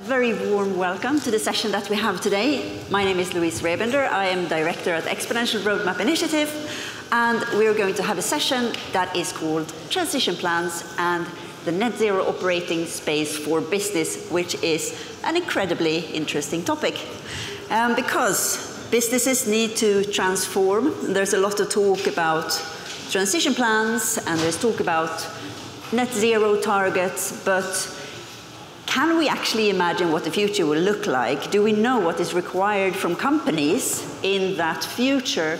A very warm welcome to the session that we have today. My name is Louise Rebender. I am Director at Exponential Roadmap Initiative, and we're going to have a session that is called Transition Plans and the Net Zero Operating Space for Business, which is an incredibly interesting topic. Because businesses need to transform, there's a lot of talk about transition plans, and there's talk about net zero targets, but can we actually imagine what the future will look like? Do we know what is required from companies in that future?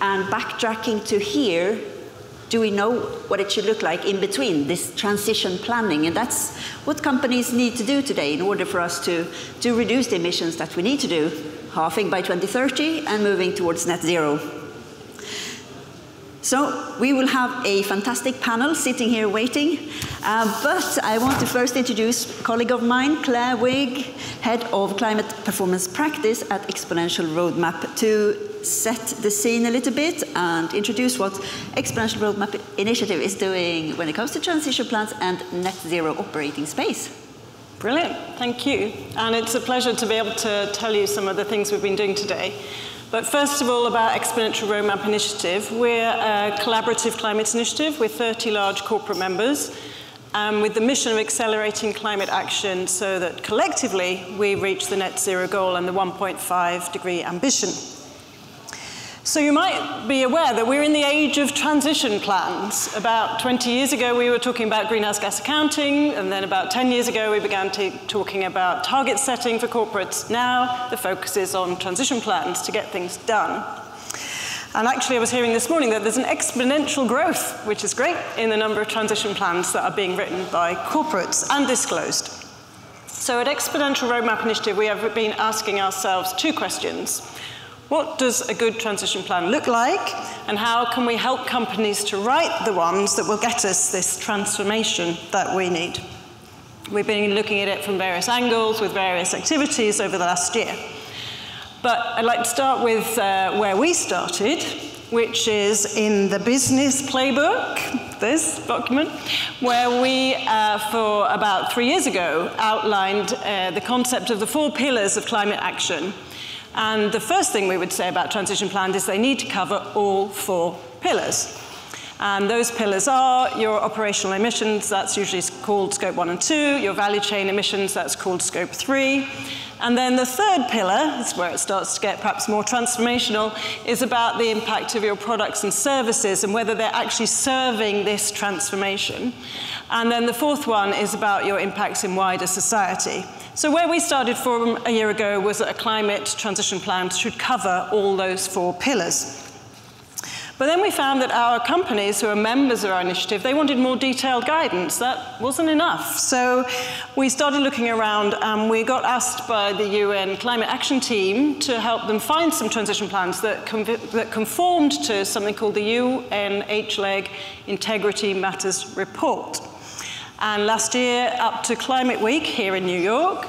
And backtracking to here, do we know what it should look like in between, this transition planning? And that's what companies need to do today in order for us to reduce the emissions that we need to do, halving by 2030 and moving towards net zero. So we will have a fantastic panel sitting here waiting, but I want to first introduce a colleague of mine, Claire Wig, Head of Climate Performance Practice at Exponential Roadmap, to set the scene a little bit and introduce what Exponential Roadmap Initiative is doing when it comes to transition plans and net zero operating space. Brilliant, thank you. And it's a pleasure to be able to tell you some of the things we've been doing today. But first of all, about Exponential Roadmap Initiative, we're a collaborative climate initiative with 30 large corporate members with the mission of accelerating climate action so that collectively we reach the net zero goal and the 1.5 degree ambition. So you might be aware that we're in the age of transition plans. About 20 years ago, we were talking about greenhouse gas accounting, and then about 10 years ago, we began talking about target setting for corporates. Now, the focus is on transition plans to get things done. And actually, I was hearing this morning that there's an exponential growth, which is great, in the number of transition plans that are being written by corporates and disclosed. So at Exponential Roadmap Initiative, we have been asking ourselves two questions. What does a good transition plan look like, and how can we help companies to write the ones that will get us this transformation that we need? We've been looking at it from various angles with various activities over the last year. But I'd like to start with where we started, which is in the business playbook, this document, where we, for about 3 years ago, outlined the concept of the four pillars of climate action. And the first thing we would say about transition plans is they need to cover all four pillars. And those pillars are your operational emissions, that's usually called scope 1 and 2, your value chain emissions, that's called scope 3. And then the third pillar, this is where it starts to get perhaps more transformational, is about the impact of your products and services and whether they're actually serving this transformation. And then the fourth one is about your impacts in wider society. So where we started from a year ago was that a climate transition plan should cover all those four pillars. But then we found that our companies who are members of our initiative, they wanted more detailed guidance. That wasn't enough. So we started looking around, and we got asked by the UN Climate Action Team to help them find some transition plans that conformed to something called the UNHLEG Integrity Matters Report. And last year, up to Climate Week here in New York,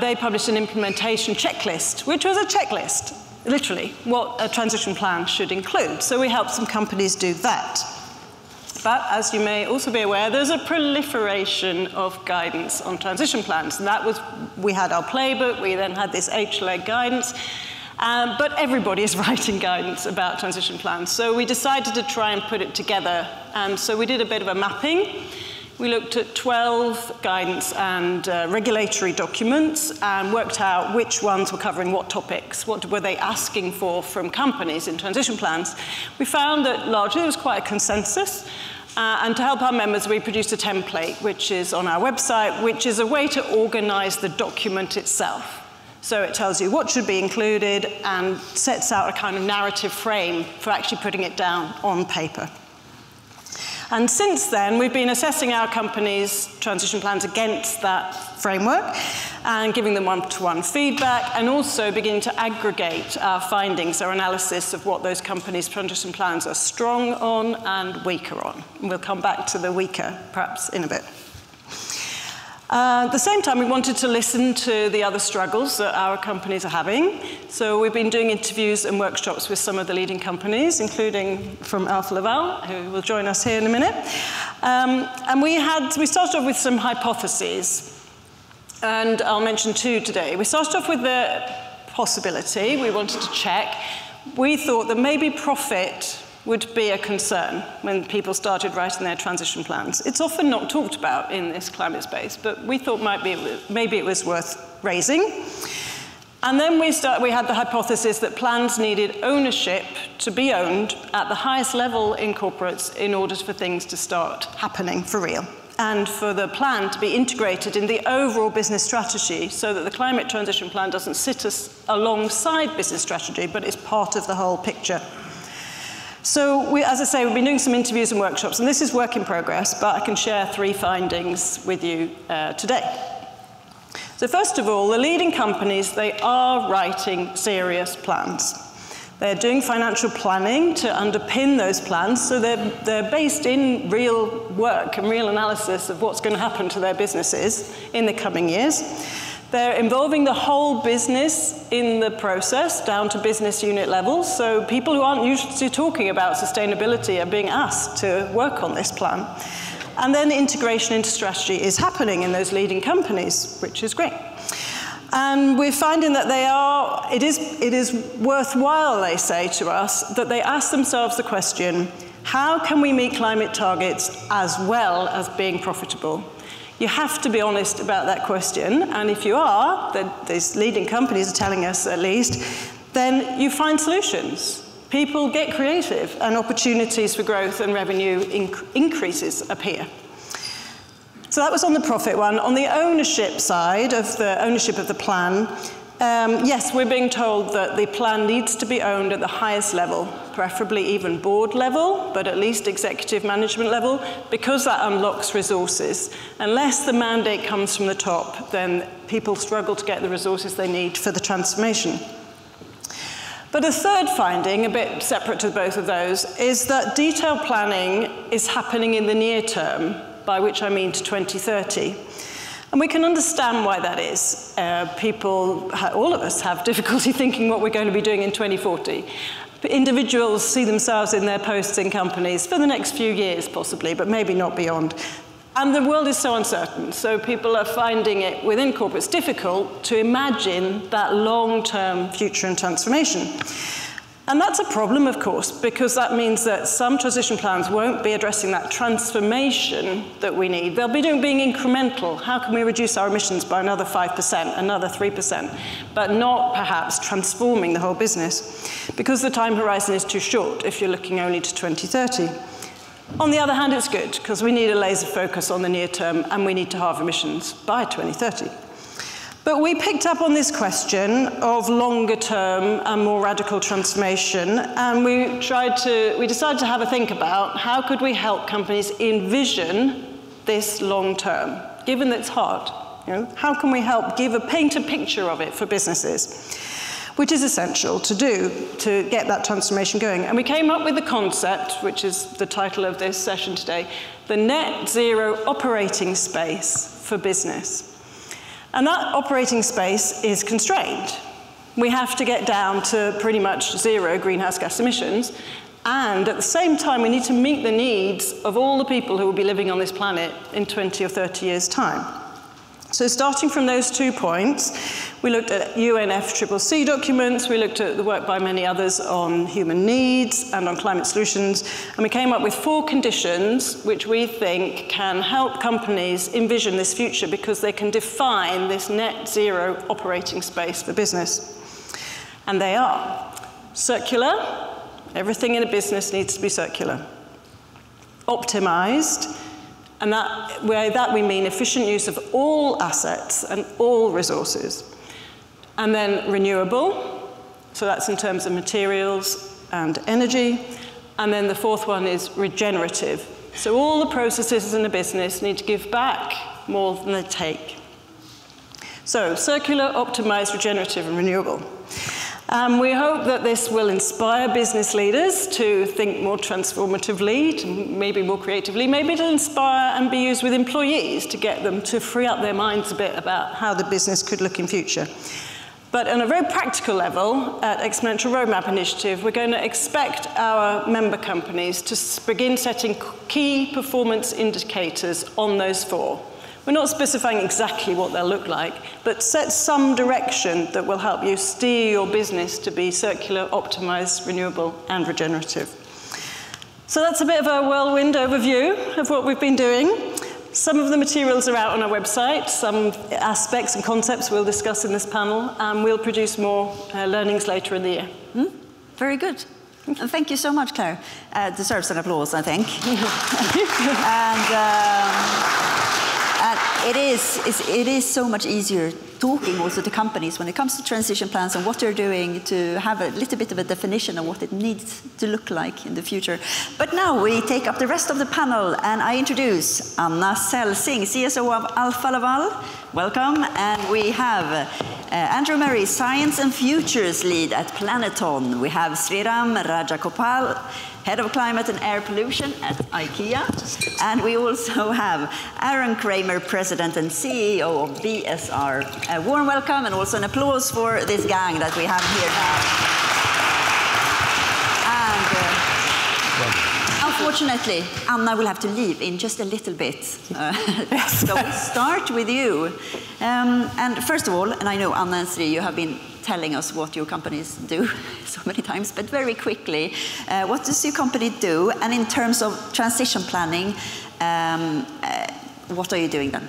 they published an implementation checklist, which was a checklist, literally, what a transition plan should include. So we helped some companies do that. But as you may also be aware, there's a proliferation of guidance on transition plans. And that was, we had our playbook, we then had this HLEG guidance. But everybody is writing guidance about transition plans. So we decided to try and put it together. And so we did a bit of a mapping. We looked at 12 guidance and regulatory documents and worked out which ones were covering what topics, what were they asking for from companies in transition plans. We found that largely there was quite a consensus. And to help our members, we produced a template, which is on our website, which is a way to organize the document itself. So it tells you what should be included and sets out a kind of narrative frame for actually putting it down on paper. And since then, we've been assessing our companies' transition plans against that framework and giving them one-to-one feedback and also beginning to aggregate our findings, our analysis of what those companies' transition plans are strong on and weaker on. And we'll come back to the weaker, perhaps, in a bit. At the same time, we wanted to listen to the other struggles that our companies are having. So we've been doing interviews and workshops with some of the leading companies, including from Alpha Laval, who will join us here in a minute. And we started off with some hypotheses. and I'll mention two today. We started off with the possibility, we wanted to check. We thought that maybe profit would be a concern when people started writing their transition plans. It's often not talked about in this climate space, but we thought maybe it was worth raising. And then we had the hypothesis that plans needed ownership to be owned at the highest level in corporates in order for things to start happening for real, and for the plan to be integrated in the overall business strategy so that the climate transition plan doesn't sit alongside business strategy, but it's part of the whole picture. So, as I say, we've been doing some interviews and workshops, and this is work in progress, but I can share three findings with you today. So first of all, the leading companies, they are writing serious plans. They're doing financial planning to underpin those plans, so they're based in real work and real analysis of what's going to happen to their businesses in the coming years. They're involving the whole business in the process, down to business unit level, so people who aren't used to talking about sustainability are being asked to work on this plan. And then integration into strategy is happening in those leading companies, which is great. And we're finding that they are, it is worthwhile, they say to us, that they ask themselves the question, how can we meet climate targets as well as being profitable? You have to be honest about that question, and if you are, these leading companies are telling us at least, then you find solutions. People get creative, and opportunities for growth and revenue increases appear. So that was on the profit one. On the ownership side, of the ownership of the plan, yes, we're being told that the plan needs to be owned at the highest level, preferably even board level, but at least executive management level, because that unlocks resources. Unless the mandate comes from the top, then people struggle to get the resources they need for the transformation. But a third finding, a bit separate to both of those, is that detailed planning is happening in the near term, by which I mean to 2030. And we can understand why that is. People, all of us, have difficulty thinking what we're going to be doing in 2040. Individuals see themselves in their posts in companies for the next few years, possibly, but maybe not beyond. And the world is so uncertain, so people are finding it within corporates difficult to imagine that long-term future and transformation. And that's a problem, of course, because that means that some transition plans won't be addressing that transformation that we need. They'll be being incremental. How can we reduce our emissions by another 5%, another 3%, but not perhaps transforming the whole business, because the time horizon is too short if you're looking only to 2030. On the other hand, it's good, because we need a laser focus on the near term, and we need to halve emissions by 2030. But we picked up on this question of longer term and more radical transformation, and we decided to have a think about how could we help companies envision this long term, given that it's hard. You know, how can we help paint a picture of it for businesses, which is essential to do to get that transformation going. And we came up with the concept, which is the title of this session today, the net zero operating space for business. And that operating space is constrained. We have to get down to pretty much zero greenhouse gas emissions, and at the same time, we need to meet the needs of all the people who will be living on this planet in 20 or 30 years' time. So starting from those two points, we looked at UNFCCC documents, we looked at the work by many others on human needs and on climate solutions, and we came up with four conditions which we think can help companies envision this future because they can define this net zero operating space for business. And they are circular, everything in a business needs to be circular, optimized, and by that we mean efficient use of all assets and all resources. And then renewable, so that's in terms of materials and energy. And then the fourth one is regenerative. So all the processes in a business need to give back more than they take. So circular, optimized, regenerative, and renewable. We hope that this will inspire business leaders to think more transformatively, to maybe more creatively. Maybe it'll inspire and be used with employees to get them to free up their minds a bit about how the business could look in future. But on a very practical level, at Exponential Roadmap Initiative, we're going to expect our member companies to begin setting key performance indicators on those four. We're not specifying exactly what they'll look like, but set some direction that will help you steer your business to be circular, optimized, renewable, and regenerative. So that's a bit of a whirlwind overview of what we've been doing. Some of the materials are out on our website, some aspects and concepts we'll discuss in this panel, and we'll produce more learnings later in the year. Mm? Very good. And thank you so much, Claire. Deserves an applause, I think. And it is so much easier talking also to companies when it comes to transition plans and what they're doing, to have a little bit of a definition of what it needs to look like in the future. But now we take up the rest of the panel, and I introduce Anna Selsing, CSO of Alpha Laval. Welcome. And we have Andrew Murray, Science and Futures Lead at Planeton. We have Sriram Rajakopal, Head of Climate and Air Pollution at IKEA. And we also have Aaron Kramer, President and CEO of BSR. A warm welcome, and also an applause for this gang that we have here now. And unfortunately, Anna will have to leave in just a little bit. So we'll start with you. And first of all, and I know Anna and Sri, you have been telling us what your companies do so many times, but very quickly, what does your company do? And in terms of transition planning, what are you doing then?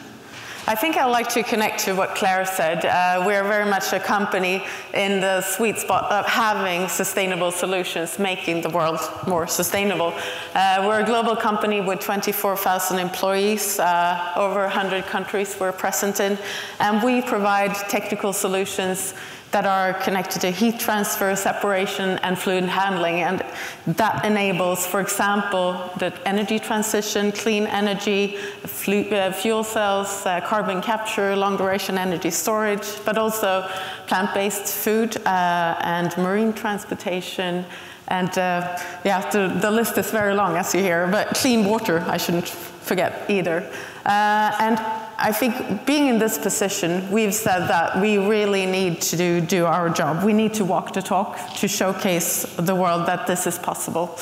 I think I'd like to connect to what Claire said. We're very much a company in the sweet spot of having sustainable solutions, making the world more sustainable. We're a global company with 24,000 employees, over 100 countries we're present in, and we provide technical solutions that are connected to heat transfer, separation, and fluid handling. And that enables, for example, the energy transition, clean energy, fuel cells, carbon capture, long-duration energy storage, but also plant-based food and marine transportation. And yeah, the list is very long, as you hear, but clean water, I shouldn't forget either. And I think being in this position, we've said that we really need to do our job. We need to walk the talk to showcase the world that this is possible.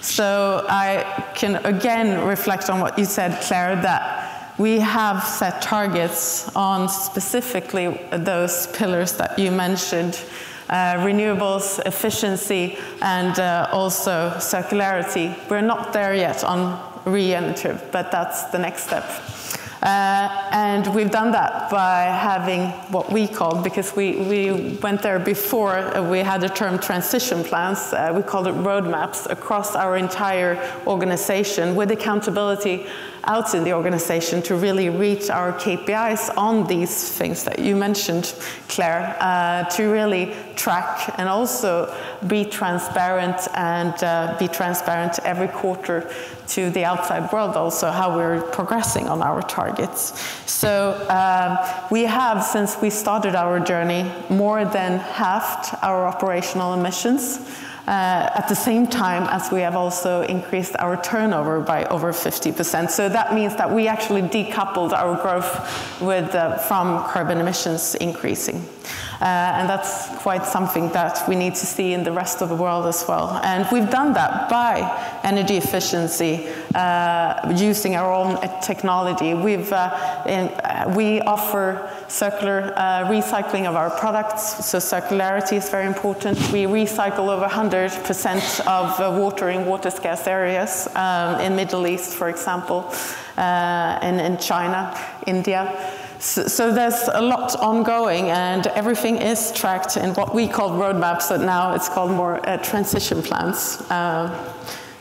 So I can again reflect on what you said, Claire, that we have set targets on specifically those pillars that you mentioned. Renewables, efficiency, and also circularity. We're not there yet on regenerative, but that's the next step. And we've done that by having what we called, because we went there before we had the term transition plans, we called it roadmaps across our entire organization, with accountability out in the organization to really reach our KPIs on these things that you mentioned, Claire, to really track and also be transparent, and every quarter to the outside world also how we're progressing on our targets. So we have, since we started our journey, more than halved our operational emissions. At the same time as we have also increased our turnover by over 50%. So that means that we actually decoupled our growth with, from carbon emissions increasing. And that's quite something that we need to see in the rest of the world as well. And we've done that by energy efficiency, using our own technology. We've, we offer circular recycling of our products, so circularity is very important. We recycle over 100% of water in water-scarce areas, in Middle East, for example, and in China, India. So there's a lot ongoing, and everything is tracked in what we call roadmaps, but now it's called more transition plans.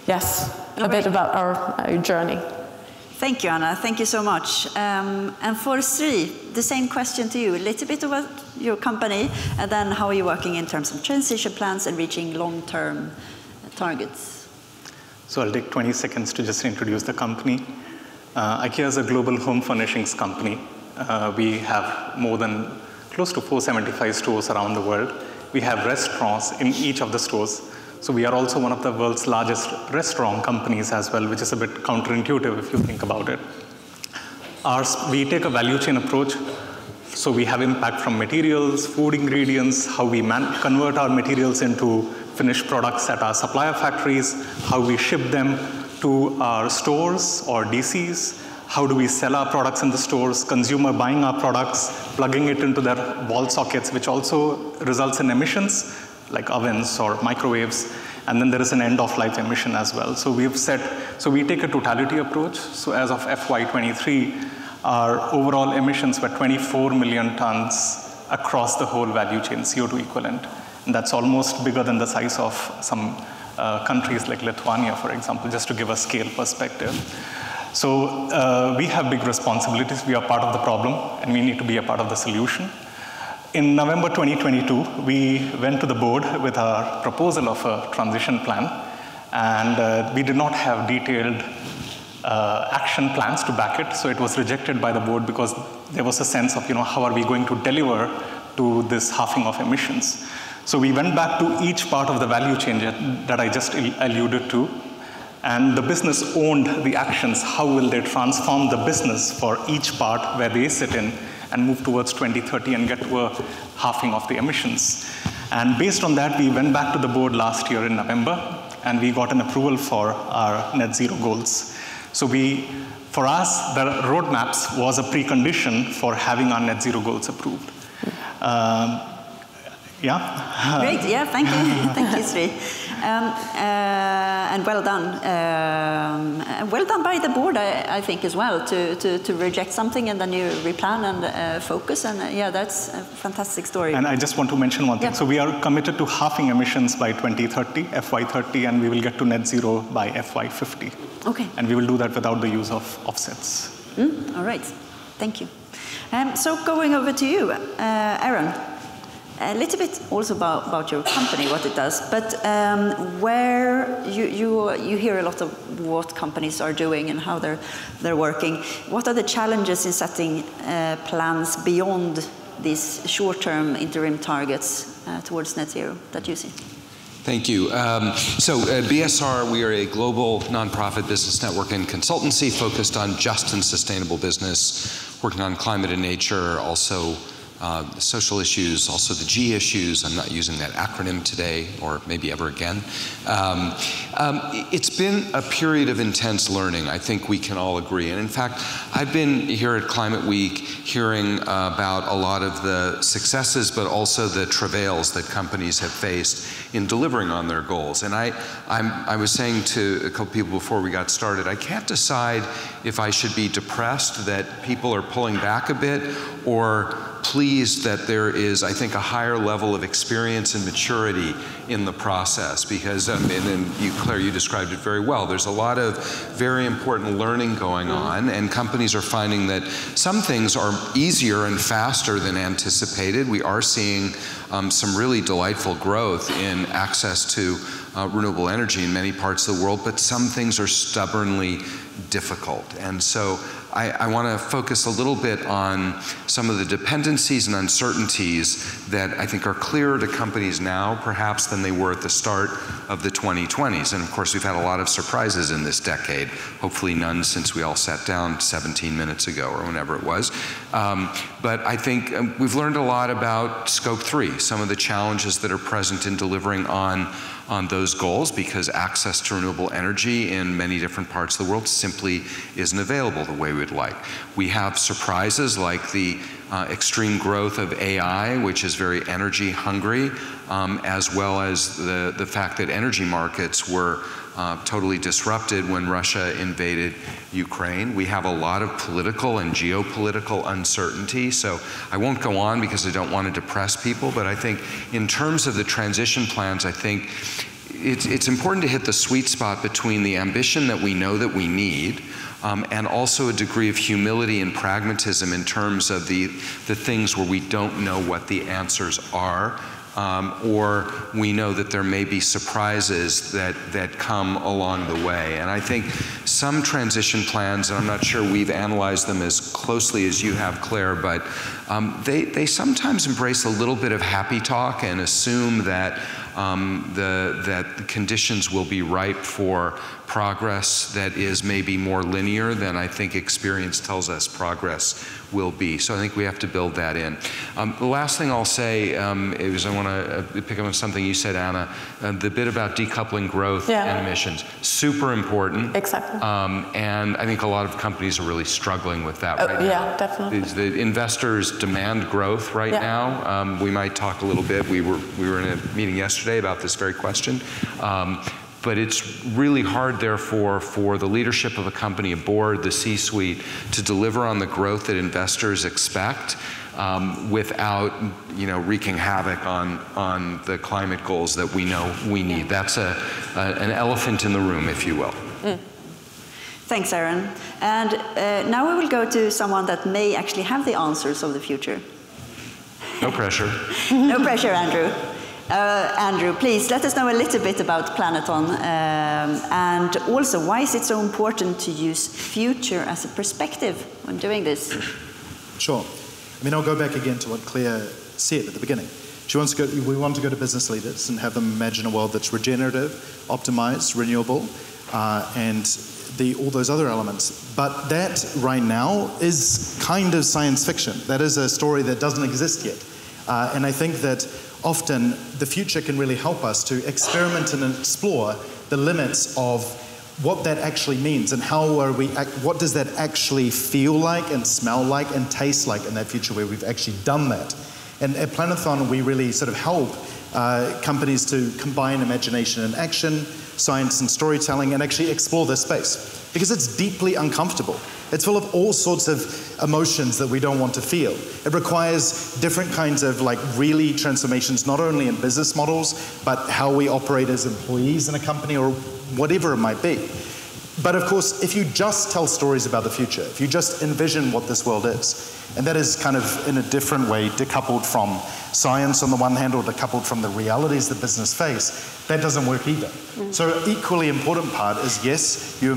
Yes, a bit about our journey. Thank you, Anna. Thank you so much. And for Sri, the same question to you, a little bit about your company, and then how are you working in terms of transition plans and reaching long-term targets? So I'll take 20 seconds to just introduce the company. IKEA is a global home furnishings company. We have more than close to 475 stores around the world. We have restaurants in each of the stores. So we are also one of the world's largest restaurant companies as well, which is a bit counterintuitive if you think about it. We take a value chain approach. So we have impact from materials, food ingredients, how we convert our materials into finished products at our supplier factories, how we ship them to our stores or DCs, How do we sell our products in the stores, consumer buying our products, plugging it into their wall sockets, which also results in emissions, like ovens or microwaves. And then there is an end-of-life emission as well. So we've set, so we take a totality approach. So as of FY23, our overall emissions were 24 million tons across the whole value chain, CO2 equivalent. And that's almost bigger than the size of some countries like Lithuania, for example, just to give a scale perspective. So we have big responsibilities. We are part of the problem, and we need to be a part of the solution. In November 2022, we went to the board with our proposal of a transition plan, and we did not have detailed action plans to back it, so it was rejected by the board because there was a sense of, you know, how are we going to deliver to this halving of emissions. So we went back to each part of the value chain that I just alluded to, and the business owned the actions. How will they transform the business for each part where they sit in, and move towards 2030 and get to a halving of the emissions. And based on that, we went back to the board last year in November, and we got an approval for our net zero goals. So we, for us, the roadmaps was a precondition for having our net zero goals approved. Yeah. Great, yeah, thank you. Thank you, Sri. And well done. Well done by the board, I think, as well, to reject something and then you replan and focus. And yeah, that's a fantastic story. And I just want to mention one thing. Yeah. So we are committed to halving emissions by 2030, FY30, and we will get to net zero by FY50. Okay. And we will do that without the use of offsets. Mm, all right. Thank you. So going over to you, Aaron. A little bit also about your company, what it does, but where you hear a lot of what companies are doing and how they're working. What are the challenges in setting plans beyond these short-term interim targets towards net zero that you see? Thank you. BSR, we are a global nonprofit business network and consultancy focused on just and sustainable business, working on climate and nature, also the social issues, also the G issues. I'm not using that acronym today or maybe ever again. It's been a period of intense learning. I think we can all agree. And in fact, I've been here at Climate Week hearing about a lot of the successes, but also the travails that companies have faced in delivering on their goals. And I was saying to a couple people before we got started, I can't decide if I should be depressed that people are pulling back a bit or pleased that there is, I think, a higher level of experience and maturity in the process, because, and you, Claire, you described it very well, there's a lot of very important learning going on, and companies are finding that some things are easier and faster than anticipated. We are seeing some really delightful growth in access to renewable energy in many parts of the world, but some things are stubbornly difficult. And so I want to focus a little bit on some of the dependencies and uncertainties that I think are clearer to companies now, perhaps, than they were at the start of the 2020s. And of course, we've had a lot of surprises in this decade, hopefully none since we all sat down 17 minutes ago or whenever it was. But I think we've learned a lot about Scope 3, some of the challenges that are present in delivering on those goals, because access to renewable energy in many different parts of the world simply isn't available the way we'd like. We have surprises like the extreme growth of AI, which is very energy hungry, as well as the fact that energy markets were totally disrupted when Russia invaded Ukraine. We have a lot of political and geopolitical uncertainty, so I won't go on because I don't want to depress people, but I think in terms of the transition plans, I think it's important to hit the sweet spot between the ambition that we know that we need, and also a degree of humility and pragmatism in terms of the things where we don't know what the answers are. Or we know that there may be surprises that come along the way. And I think some transition plans, and I'm not sure we've analyzed them as closely as you have, Claire, but they sometimes embrace a little bit of happy talk and assume that that the conditions will be ripe for progress that is maybe more linear than I think experience tells us progress will be. So I think we have to build that in. The last thing I'll say is I want to pick up on something you said, Anna, the bit about decoupling growth and emissions. Super important. Exactly. And I think a lot of companies are really struggling with that right now. Yeah, definitely. The investors demand growth right now. We might talk a little bit. We were in a meeting yesterday about this very question. But it's really hard, therefore, for the leadership of a company, a board, the C-suite, to deliver on the growth that investors expect without, you know, wreaking havoc on the climate goals that we know we need. That's an elephant in the room, if you will. Mm. Thanks, Aaron. And now we will go to someone that may actually have the answers of the future. No pressure. No pressure, Andrew. Andrew, please let us know a little bit about Planeton and also why is it so important to use future as a perspective when doing this? Sure. I mean, I'll go back again to what Claire said at the beginning. We want to go to business leaders and have them imagine a world that's regenerative, optimized, renewable, and all those other elements. But that right now is kind of science fiction. That is a story that doesn't exist yet. And I think that often the future can really help us to experiment and explore the limits of what that actually means and what does that actually feel like and smell like and taste like in that future where we've actually done that. And at Planeton, we really sort of help companies to combine imagination and action, science and storytelling, and actually explore this space because it's deeply uncomfortable. It's full of all sorts of emotions that we don't want to feel. It requires different kinds of really transformations, not only in business models, but how we operate as employees in a company or whatever it might be. But of course, if you just tell stories about the future, if you just envision what this world is, and that is kind of in a different way decoupled from science on the one hand or decoupled from the realities the business face, that doesn't work either. Mm. So equally important part is, yes, you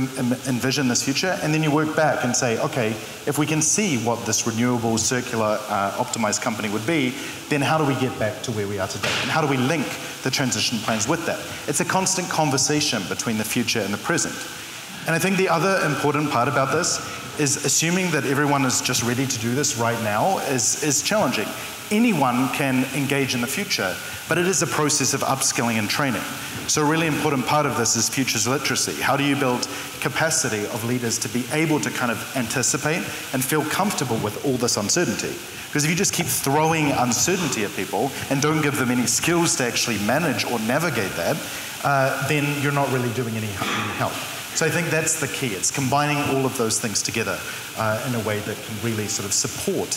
envision this future and then you work back and say, okay, if we can see what this renewable, circular, optimized company would be, then how do we get back to where we are today? And how do we link the transition plans with that? It's a constant conversation between the future and the present. And I think the other important part about this is assuming that everyone is just ready to do this right now is challenging. Anyone can engage in the future, but it is a process of upskilling and training. So a really important part of this is futures literacy. How do you build capacity of leaders to be able to kind of anticipate and feel comfortable with all this uncertainty? Because if you just keep throwing uncertainty at people and don't give them any skills to actually manage or navigate that, then you're not really doing any help. So I think that's the key. It's combining all of those things together in a way that can really sort of support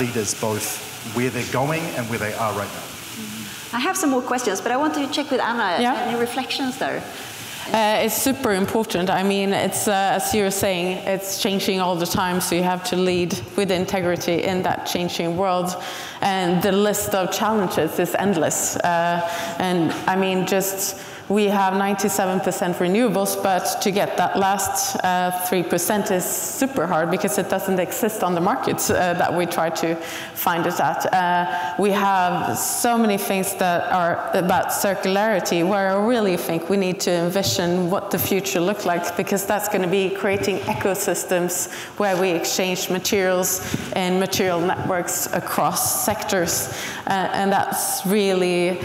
leaders both where they're going and where they are right now. I have some more questions, but I want to check with Anna. Yeah. Any reflections there? It's super important. I mean, it's as you were saying, it's changing all the time, so you have to lead with integrity in that changing world. And the list of challenges is endless. And I mean, just we have 97% renewables, but to get that last 3% is super hard because it doesn't exist on the markets that we try to find it at. We have so many things that are about circularity where I really think we need to envision what the future looks like, because that's going to be creating ecosystems where we exchange materials and material networks across sectors. And that's really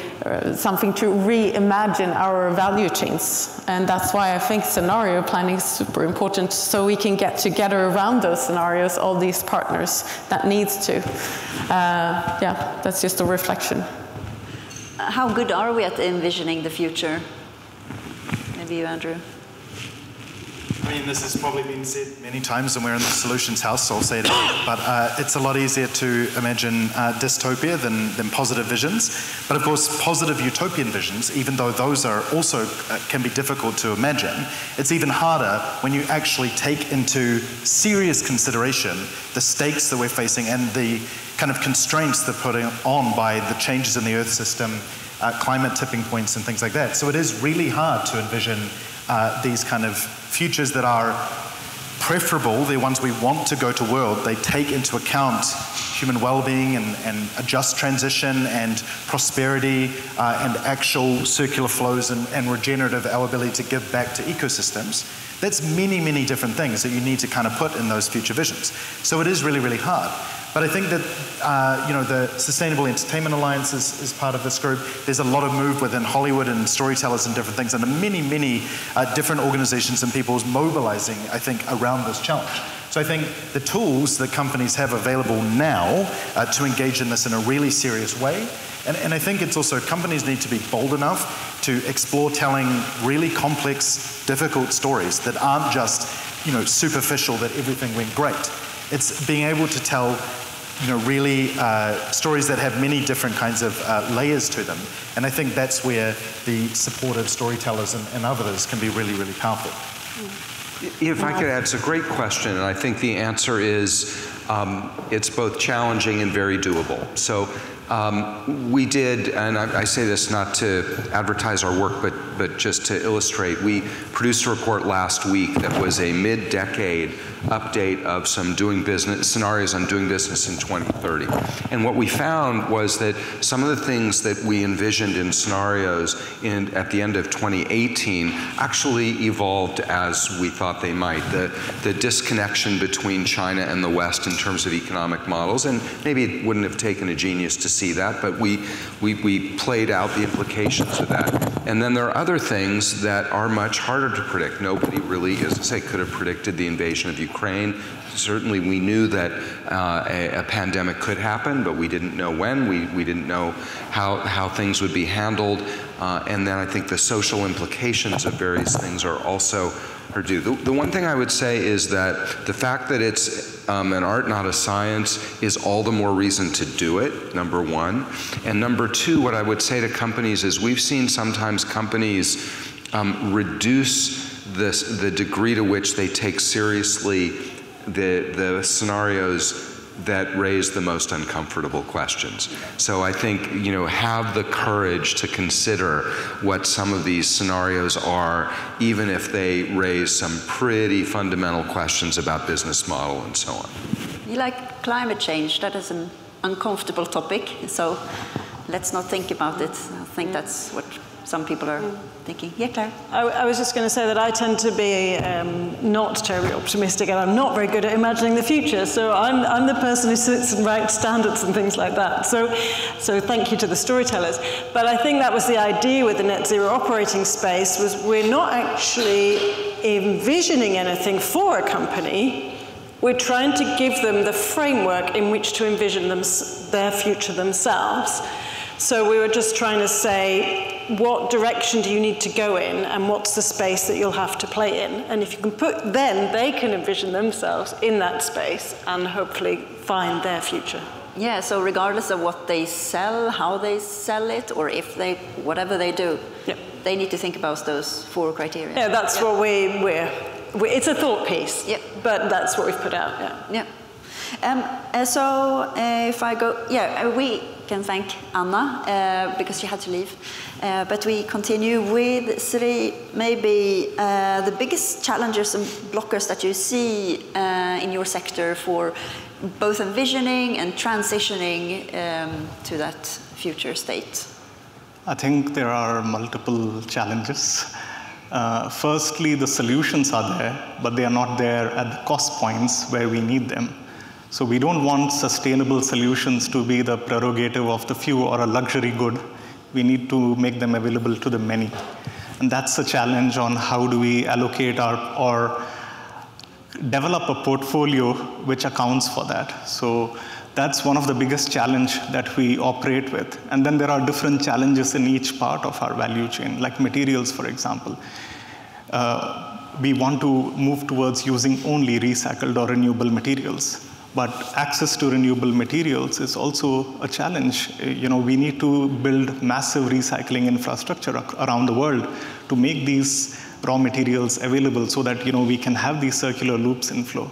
something to reimagine our value chains, and that's why I think scenario planning is super important, so we can get together around those scenarios, all these partners that needs to. Yeah, that's just a reflection. How good are we at envisioning the future? Maybe you, Andrew. I mean, this has probably been said many times, and we're in the Solutions House, so I'll say it again, but it's a lot easier to imagine dystopia than positive visions. But of course, positive utopian visions, even though those are also can be difficult to imagine, it's even harder when you actually take into serious consideration the stakes that we're facing and the kind of constraints that are put on by the changes in the Earth system, climate tipping points and things like that. So it is really hard to envision these kind of futures that are preferable, they're ones we want to go to world, they take into account human well-being and a just transition and prosperity and actual circular flows and regenerative, our ability to give back to ecosystems. That's many, many different things that you need to kind of put in those future visions. So it is really, really hard. But I think that you know, the Sustainable Entertainment Alliance is part of this group. There's a lot of move within Hollywood and storytellers and different things, and many, many different organizations and people's mobilizing, I think, around this challenge. So I think the tools that companies have available now to engage in this in a really serious way, and I think it's also companies need to be bold enough to explore telling really complex, difficult stories that aren't just, you know, superficial, that everything went great. It's being able to tell, you know, really stories that have many different kinds of layers to them. And I think that's where the supportive storytellers and others can be really, really powerful. If I could add, it's a great question, and I think the answer is it's both challenging and very doable. So we did, and I say this not to advertise our work, but just to illustrate, we produced a report last week that was a mid-decade update of some doing business scenarios on doing business in 2030. And what we found was that some of the things that we envisioned in scenarios at the end of 2018 actually evolved as we thought they might. The disconnection between China and the West in terms of economic models, and maybe it wouldn't have taken a genius to see that, but we played out the implications of that. And then there are other things that are much harder to predict. Nobody really, as I say, could have predicted the invasion of Ukraine. Certainly we knew that a pandemic could happen, but we didn't know when, we didn't know how things would be handled. And then I think the social implications of various things are also due. The one thing I would say is that the fact that it's an art, not a science, is all the more reason to do it, number one. And number two, what I would say to companies is we've seen sometimes companies reduce the degree to which they take seriously the scenarios that raise the most uncomfortable questions. So I think, you know, have the courage to consider what some of these scenarios are, even if they raise some pretty fundamental questions about business model and so on. You like climate change, that is an uncomfortable topic, so let's not think about it. I think that's what some people are thinking. Yeah, Claire? I was just going to say that I tend to be not terribly optimistic, and I'm not very good at imagining the future. So I'm the person who sits and writes standards and things like that. So thank you to the storytellers. But I think that was the idea with the net zero operating space, was we're not actually envisioning anything for a company. We're trying to give them the framework in which to envision their future themselves. So we were just trying to say, what direction do you need to go in, and what's the space that you'll have to play in? And if you can put them, they can envision themselves in that space and hopefully find their future. Yeah, so regardless of what they sell, how they sell it, or if they, whatever they do, yep, they need to think about those four criteria. Yeah, that's yep, what we're it's a thought piece, yep, but that's what we've put out, yeah. Yep. If I go, yeah, we can thank Anna because she had to leave. But we continue with Sri, maybe the biggest challenges and blockers that you see in your sector for both envisioning and transitioning to that future state. I think there are multiple challenges. Firstly, the solutions are there, but they are not there at the cost points where we need them. So we don't want sustainable solutions to be the prerogative of the few or a luxury good. We need to make them available to the many. And that's a challenge on how do we allocate or develop a portfolio which accounts for that. So that's one of the biggest challenge that we operate with. And then there are different challenges in each part of our value chain, like materials, for example. We want to move towards using only recycled or renewable materials. But access to renewable materials is also a challenge. You know, we need to build massive recycling infrastructure around the world to make these raw materials available so that, you know, we can have these circular loops in flow.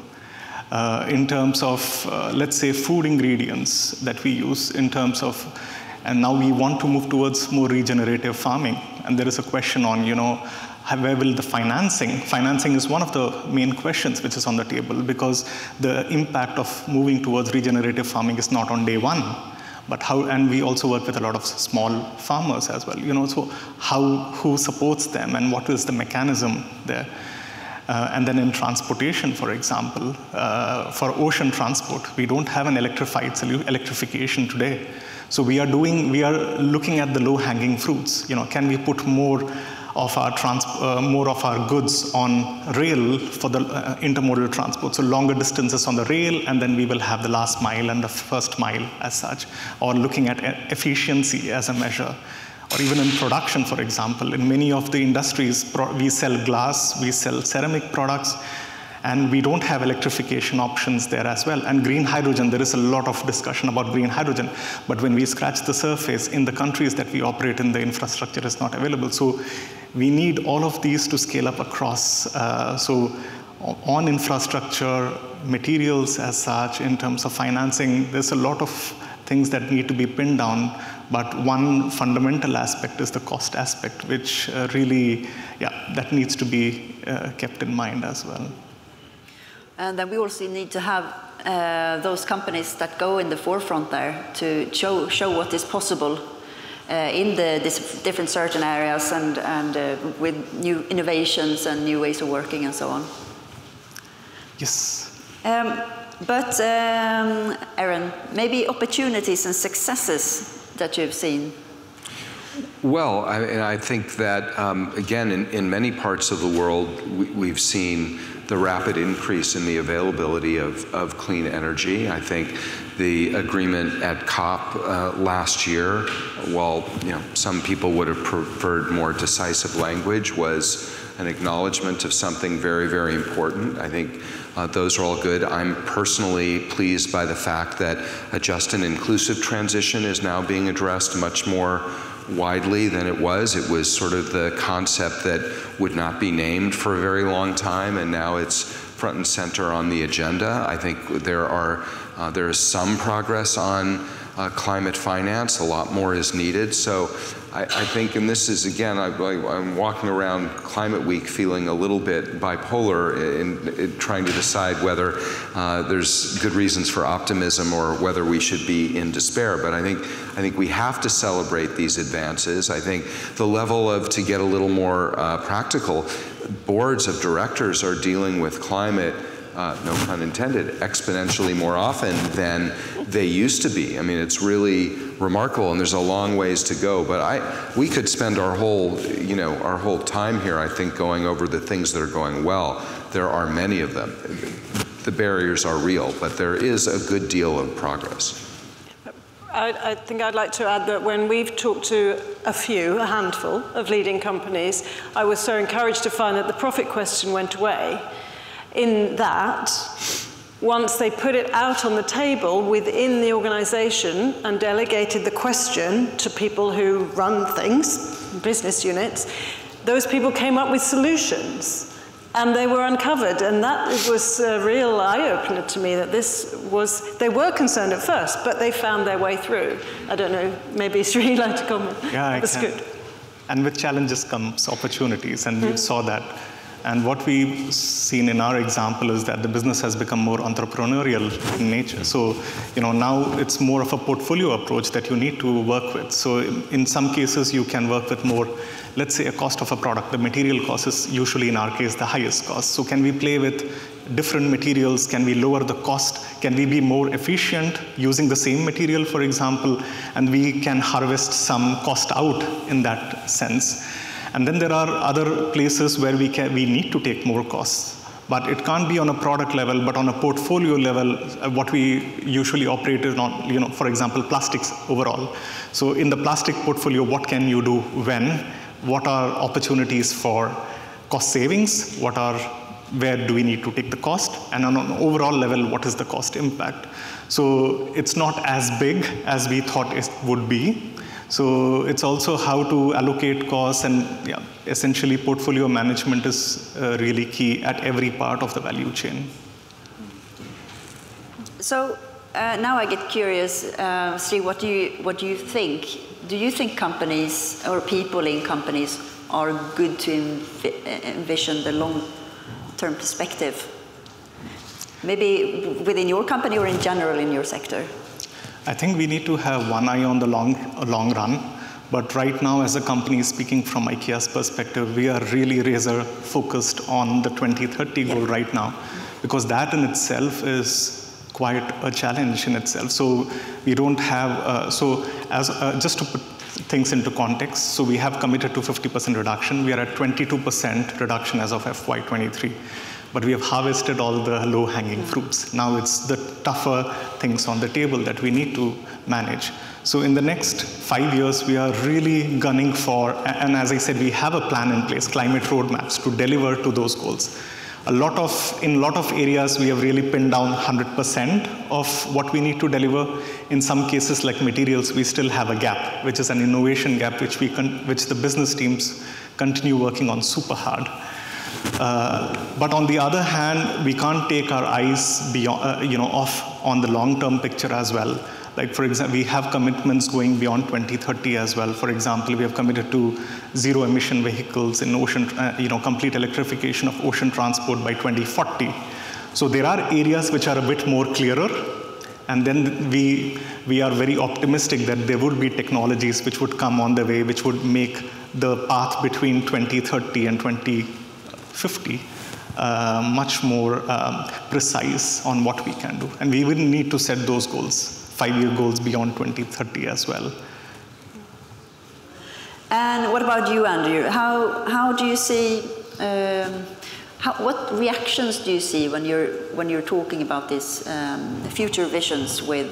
In terms of, let's say, food ingredients that we use in terms of, and now we want to move towards more regenerative farming. And there is a question on, you know, where will the financing? Financing is one of the main questions which is on the table, because the impact of moving towards regenerative farming is not on day one. But how, and we also work with a lot of small farmers as well, you know, so how, who supports them and what is the mechanism there? And then in transportation, for example, for ocean transport, we don't have an electrification today. So we are looking at the low-hanging fruits. You know, can we put more of our goods on rail for the intermodal transport? So longer distances on the rail, and then we will have the last mile and the first mile as such. Or looking at efficiency as a measure. Or even in production, for example, in many of the industries, we sell glass, we sell ceramic products, and we don't have electrification options there as well. And green hydrogen, there is a lot of discussion about green hydrogen, but when we scratch the surface, in the countries that we operate in, the infrastructure is not available. So we need all of these to scale up across. So on infrastructure, materials as such, in terms of financing, there's a lot of things that need to be pinned down. But one fundamental aspect is the cost aspect, which really, yeah, that needs to be kept in mind as well. And then we also need to have those companies that go in the forefront there to show what is possible in the different certain areas and with new innovations and new ways of working and so on. Yes. But Aaron, maybe opportunities and successes that you've seen? Well, I think that, again, in many parts of the world, we've seen the rapid increase in the availability of clean energy. I think the agreement at COP last year, while some people would have preferred more decisive language, was an acknowledgement of something very, very important. I think those are all good. I'm personally pleased by the fact that a just and inclusive transition is now being addressed much more widely than it was. It was sort of the concept that would not be named for a very long time, and now it's front and center on the agenda. I think there is some progress on climate finance. A lot more is needed. So I think, and this is, again, I'm walking around Climate Week feeling a little bit bipolar in trying to decide whether there's good reasons for optimism or whether we should be in despair. But I think we have to celebrate these advances. I think the level of, to get a little more practical, boards of directors are dealing with climate, no pun intended, exponentially more often than they used to be. I mean, it's really remarkable, and there's a long ways to go. But we could spend our whole, our whole time here, I think, going over the things that are going well. There are many of them. The barriers are real, but there is a good deal of progress. I think I'd like to add that when we've talked to a handful of leading companies, I was so encouraged to find that the profit question went away. In that, once they put it out on the table within the organization and delegated the question to people who run things, business units, those people came up with solutions and they were uncovered. And that was a real eye-opener to me, that this was, they were concerned at first, but they found their way through. I don't know, maybe Sri would like to comment. Yeah, I can. Good. And with challenges comes opportunities, and we saw that. And what we've seen in our example is that the business has become more entrepreneurial in nature. So, now it's more of a portfolio approach that you need to work with. So in some cases, you can work with more, let's say, a cost of a product. The material cost is usually, in our case, the highest cost. So can we play with different materials? Can we lower the cost? Can we be more efficient using the same material, for example? And we can harvest some cost out in that sense. And then there are other places where we need to take more costs. But it can't be on a product level, but on a portfolio level, what we usually operate on, for example, plastics overall. So in the plastic portfolio, what can you do when? What are opportunities for cost savings? Where do we need to take the cost? And on an overall level, what is the cost impact? So it's not as big as we thought it would be. So it's also how to allocate costs, and essentially portfolio management is really key at every part of the value chain. So Now I get curious, Sri, what do you think? Do you think companies or people in companies are good to envision the long-term perspective? Maybe within your company or in general in your sector? I think we need to have one eye on the long run. But right now, as a company, speaking from IKEA's perspective, we are really razor focused on the 2030 goal right now, because that in itself is quite a challenge in itself. So we don't have, just to put things into context, so we have committed to 50% reduction. We are at 22% reduction as of FY23. But we have harvested all the low-hanging fruits. Now it's the tougher things on the table that we need to manage. So in the next 5 years, we are really gunning for, and as I said, we have a plan in place, climate roadmaps, to deliver to those goals. In a lot of areas, we have really pinned down 100% of what we need to deliver. In some cases, like materials, we still have a gap, which is an innovation gap, which the business teams continue working on super hard. But on the other hand, we can't take our eyes beyond, off on the long-term picture as well. Like, for example, we have commitments going beyond 2030 as well. For example, we have committed to zero-emission vehicles in ocean, complete electrification of ocean transport by 2040. So there are areas which are a bit more clearer. And then we are very optimistic that there would be technologies which would come on the way, which would make the path between 2030 and 2050 much more precise on what we can do. And we will need to set those goals. Five-year goals beyond 2030 as well. And what about you, Andrew? How do you see? What reactions do you see when you're talking about these future visions with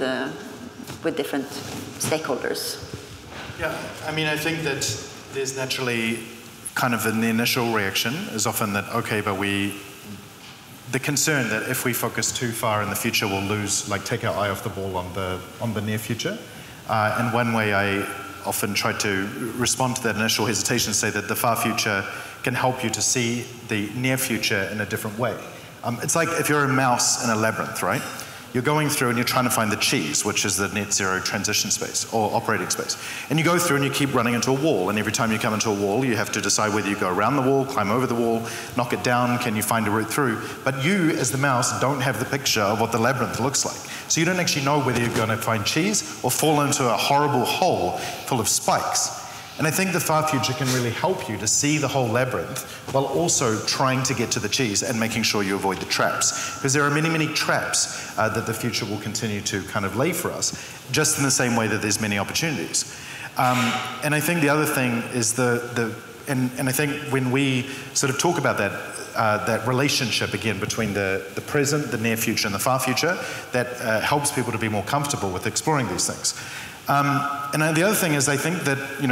different stakeholders? Yeah, I mean, I think that there's naturally kind of an initial reaction is often that okay, but the concern that if we focus too far in the future, we'll lose, like take our eye off the ball on the near future. And one way I often try to respond to that initial hesitation is say that the far future can help you to see the near future in a different way. It's like if you're a mouse in a labyrinth, right? You're going through and you're trying to find the cheese, which is the net zero transition space or operating space. And you go through and you keep running into a wall. And every time you come into a wall, you have to decide whether you go around the wall, climb over the wall, knock it down, can you find a route through? But you, as the mouse, don't have the picture of what the labyrinth looks like. So you don't actually know whether you're going to find cheese or fall into a horrible hole full of spikes. And I think the far future can really help you to see the whole labyrinth while also trying to get to the cheese and making sure you avoid the traps. Because there are many, many traps that the future will continue to kind of lay for us, just in the same way that there's many opportunities. And I think the other thing is and I think when we sort of talk about that, that relationship again between the present, the near future, and the far future, that helps people to be more comfortable with exploring these things. And the other thing is I think that, you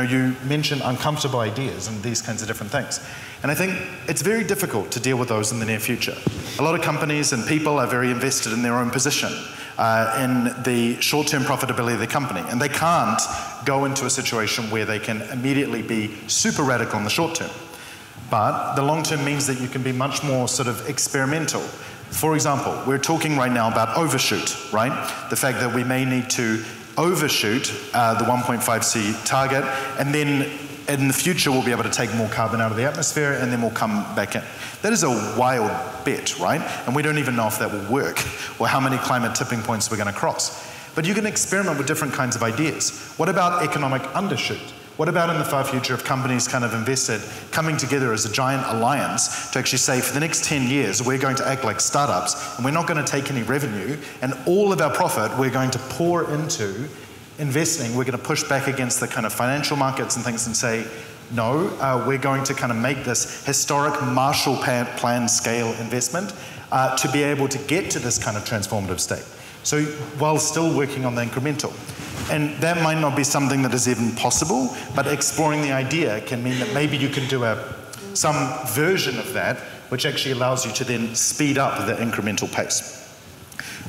mentioned uncomfortable ideas and these kinds of different things. And I think it's very difficult to deal with those in the near future. A lot of companies and people are very invested in their own position, in the short-term profitability of the company. And they can't go into a situation where they can immediately be super radical in the short term. But the long term means that you can be much more sort of experimental. For example, we're talking right now about overshoot, right? The fact that we may need to overshoot the 1.5C target, and then in the future we'll be able to take more carbon out of the atmosphere and then we'll come back in. That is a wild bet, right? And we don't even know if that will work or how many climate tipping points we're going to cross. But you can experiment with different kinds of ideas. What about economic undershoot? What about in the far future if companies kind of invested, coming together as a giant alliance to actually say for the next 10 years, we're going to act like startups and we're not going to take any revenue and all of our profit we're going to pour into investing. We're going to push back against the kind of financial markets and things and say, no, we're going to kind of make this historic Marshall Plan scale investment to be able to get to this kind of transformative state. So while still working on the incremental. And that might not be something that is even possible, but exploring the idea can mean that maybe you can do some version of that, which actually allows you to then speed up the incremental pace.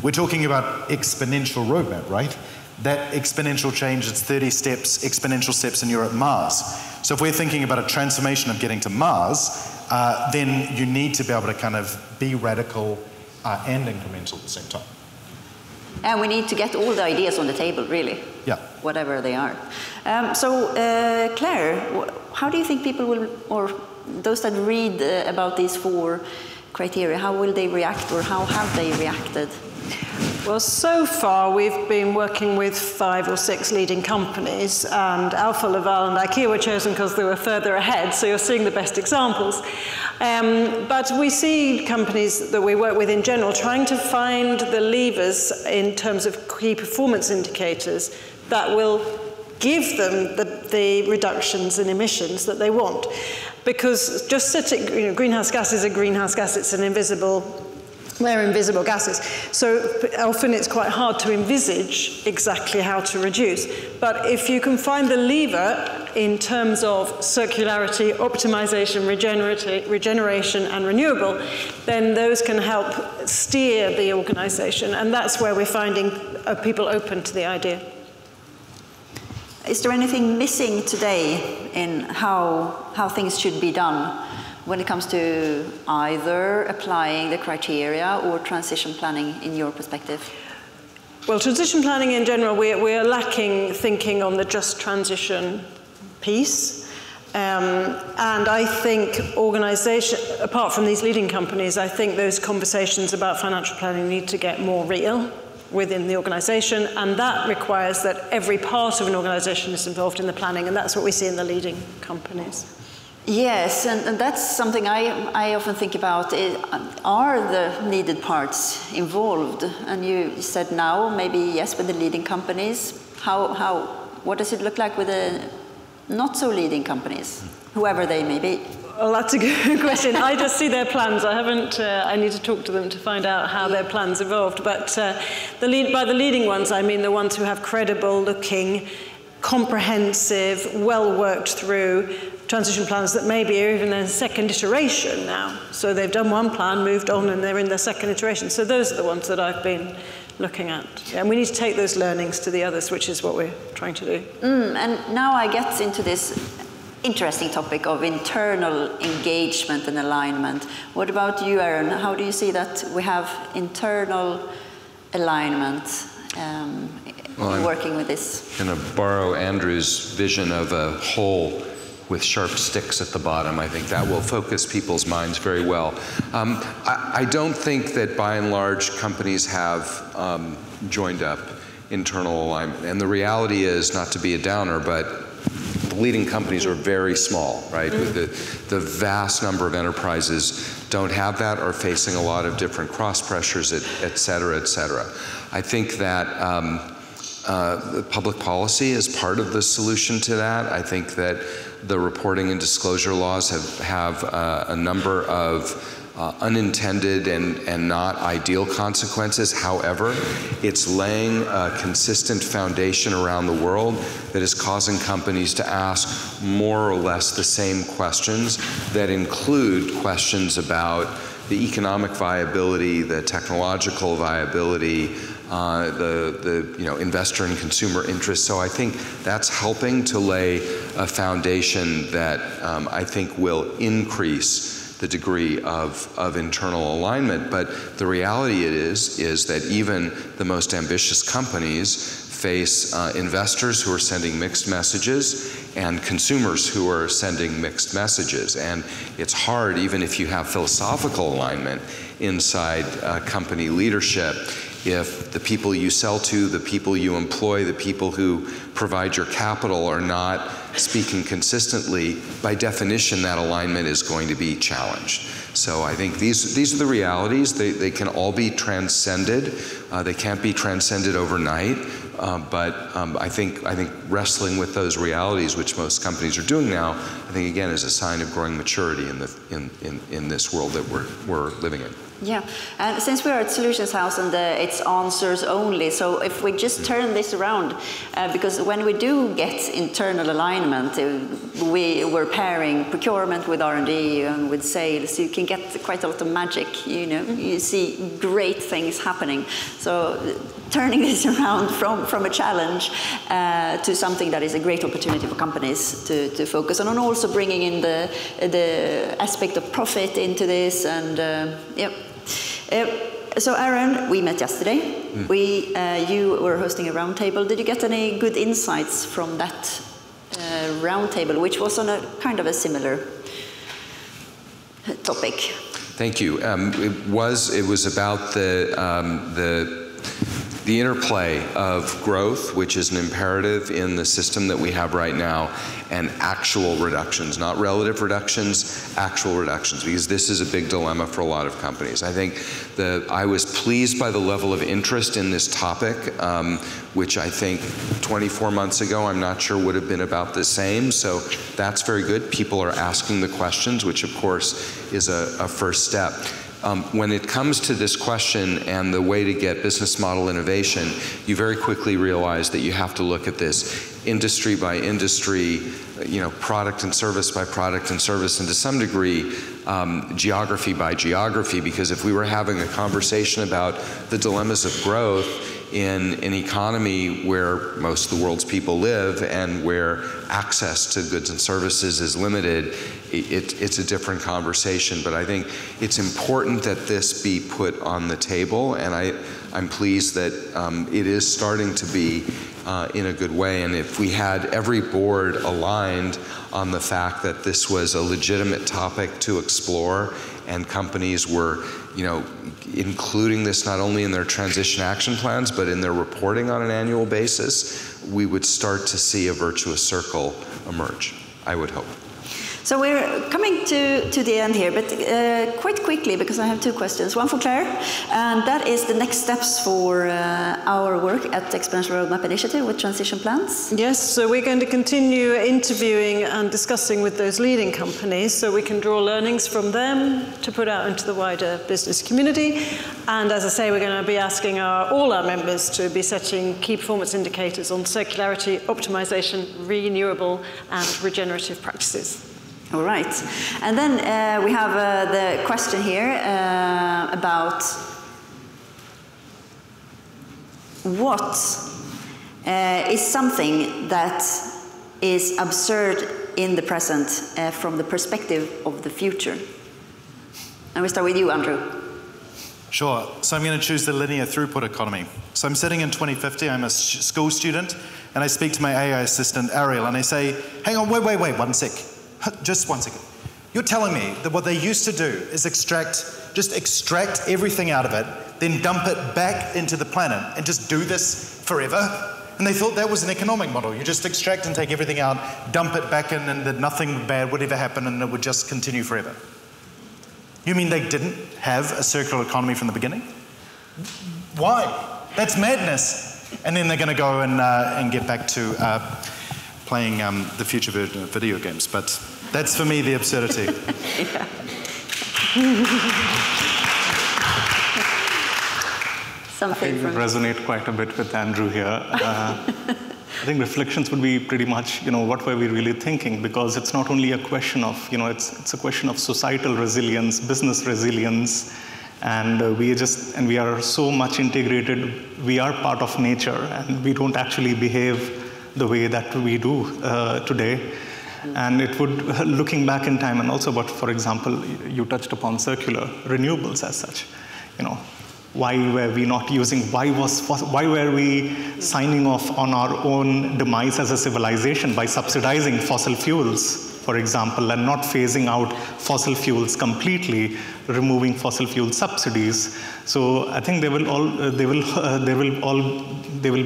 We're talking about exponential roadmap, right? That exponential change, it's 30 steps, exponential steps, and you're at Mars. So if we're thinking about a transformation of getting to Mars, then you need to be able to kind of be radical and incremental at the same time. And we need to get all the ideas on the table, really. Yeah. Whatever they are. Claire, how do you think people will, or those that read about these four criteria, how will they react, or how have they reacted? Well, so far we've been working with 5 or 6 leading companies, and Alpha Laval and IKEA were chosen because they were further ahead, so you're seeing the best examples. But we see companies that we work with in general trying to find the levers in terms of key performance indicators that will give them the reductions in emissions that they want. Because just sitting, you know, greenhouse gas is a greenhouse gas, it's an invisible. They're invisible gases, so often it's quite hard to envisage exactly how to reduce. But if you can find the lever in terms of circularity, optimization, regeneration, and renewable, then those can help steer the organization. And that's where we're finding people open to the idea. Is there anything missing today in how things should be done when it comes to either applying the criteria or transition planning, in your perspective? Well, transition planning in general, we're lacking thinking on the just transition piece. And I think organisation, apart from these leading companies, I think those conversations about financial planning need to get more real within the organisation, and that requires that every part of an organisation is involved in the planning, and that's what we see in the leading companies. Yes, and that's something I often think about. Are the needed parts involved? And you said now, maybe yes, with the leading companies. What does it look like with the not so leading companies, whoever they may be? Well, that's a good question. I just see their plans. I haven't. I need to talk to them to find out how their plans evolved. But by the leading ones, I mean the ones who have credible looking, comprehensive, well worked through transition plans that maybe are even their second iteration now. So they've done one plan, moved on, and they're in their second iteration. So those are the ones that I've been looking at. And we need to take those learnings to the others, which is what we're trying to do. And now I get into this interesting topic of internal engagement and alignment. What about you, Aaron? How do you see that we have internal alignment? Well, I'm working with this. I'm going to borrow Andrew's vision of a hole with sharp sticks at the bottom. I think that will focus people's minds very well. I don't think that, by and large, companies have joined up internal alignment. And the reality is, not to be a downer, but leading companies are very small, right? The vast number of enterprises don't have that, or facing a lot of different cross pressures, et cetera, et cetera. I think that the public policy is part of the solution to that. I think that the reporting and disclosure laws have a number of unintended and not ideal consequences. However, it's laying a consistent foundation around the world that is causing companies to ask more or less the same questions that include questions about the economic viability, the technological viability, the investor and consumer interest. So I think that's helping to lay a foundation that I think will increase the degree of internal alignment. But the reality is that even the most ambitious companies face investors who are sending mixed messages and consumers who are sending mixed messages. And it's hard, even if you have philosophical alignment inside company leadership, if the people you sell to, the people you employ, the people who provide your capital are not speaking consistently, by definition that alignment is going to be challenged. So I think these are the realities. They can all be transcended. They can't be transcended overnight. I think wrestling with those realities, which most companies are doing now, I think again is a sign of growing maturity in this world that we're living in. Yeah, and since we are at Solutions House and it's answers only, so if we just turn this around, because when we do get internal alignment, we're pairing procurement with R&D and with sales, you can get quite a lot of magic, you know, you see great things happening. So turning this around from a challenge to something that is a great opportunity for companies to focus on, and also bringing in the aspect of profit into this, and yep. So Aaron, we met yesterday. You were hosting a roundtable. Did you get any good insights from that roundtable, which was on a kind of a similar topic? Thank you. It was about the interplay of growth, which is an imperative in the system that we have right now, and actual reductions, not relative reductions, actual reductions, because this is a big dilemma for a lot of companies. I think I was pleased by the level of interest in this topic, which I think 24 months ago, I'm not sure would have been about the same, so that's very good. People are asking the questions, which of course is a first step. When it comes to this question and the way to get business model innovation, you very quickly realize that you have to look at this industry by industry, you know, product and service by product and service, and to some degree, geography by geography, because if we were having a conversation about the dilemmas of growth in an economy where most of the world's people live and where access to goods and services is limited, it's a different conversation. But I think it's important that this be put on the table, and I'm pleased that it is starting to be in a good way. And if we had every board aligned on the fact that this was a legitimate topic to explore, and companies were, you know, including this not only in their transition action plans, but in their reporting on an annual basis, we would start to see a virtuous circle emerge, I would hope. So we're coming to the end here, but quite quickly, because I have two questions. One for Claire, and that is the next steps for our work at the Exponential Roadmap Initiative with transition plans. Yes, so we're going to continue interviewing and discussing with those leading companies so we can draw learnings from them to put out into the wider business community. And as I say, we're going to be asking all our members to be setting key performance indicators on circularity, optimization, renewable and regenerative practices. All right, and then we have the question here about what is something that is absurd in the present from the perspective of the future? And we start with you, Andrew. Sure, so I'm going to choose the linear throughput economy. So I'm sitting in 2050, I'm a school student, and I speak to my AI assistant, Ariel, and I say, hang on, wait, one sec. Just one second. You're telling me that what they used to do is just extract everything out of it, then dump it back into the planet and just do this forever? And they thought that was an economic model. You just extract and take everything out, dump it back in, and that nothing bad would ever happen and it would just continue forever. You mean they didn't have a circular economy from the beginning? Why? That's madness. And then they're going to go and get back to playing the future version of video games, but that's for me the absurdity. Something I resonate quite a bit with Andrew here. I think reflections would be pretty much, you know, what were we really thinking? Because it's not only a question of, you know, it's a question of societal resilience, business resilience, and we are so much integrated. We are part of nature, and we don't actually behave the way that we do today. And it would, looking back in time, and also what, for example, you touched upon circular renewables as such, you know, why were we signing off on our own demise as a civilization by subsidizing fossil fuels, for example, and not phasing out fossil fuels completely, removing fossil fuel subsidies? So I think there will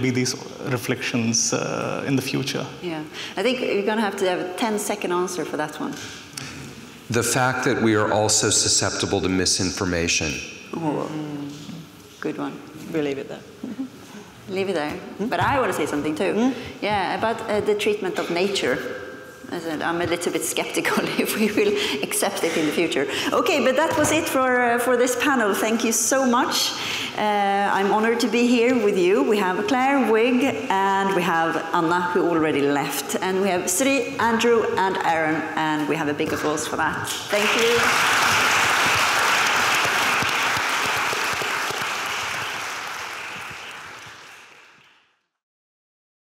be these reflections in the future. Yeah, I think you're going to have a 10-second answer for that one. The fact that we are also susceptible to misinformation. Oh, good one. We'll leave it there. Leave it there. But I want to say something too. Yeah, about the treatment of nature. I'm a little bit skeptical if we will accept it in the future. Okay, but that was it for this panel. Thank you so much. I'm honored to be here with you. We have Claire Wig, and we have Anna, who already left. And we have Sri, Andrew, and Aaron, and we have a big applause for that. Thank you.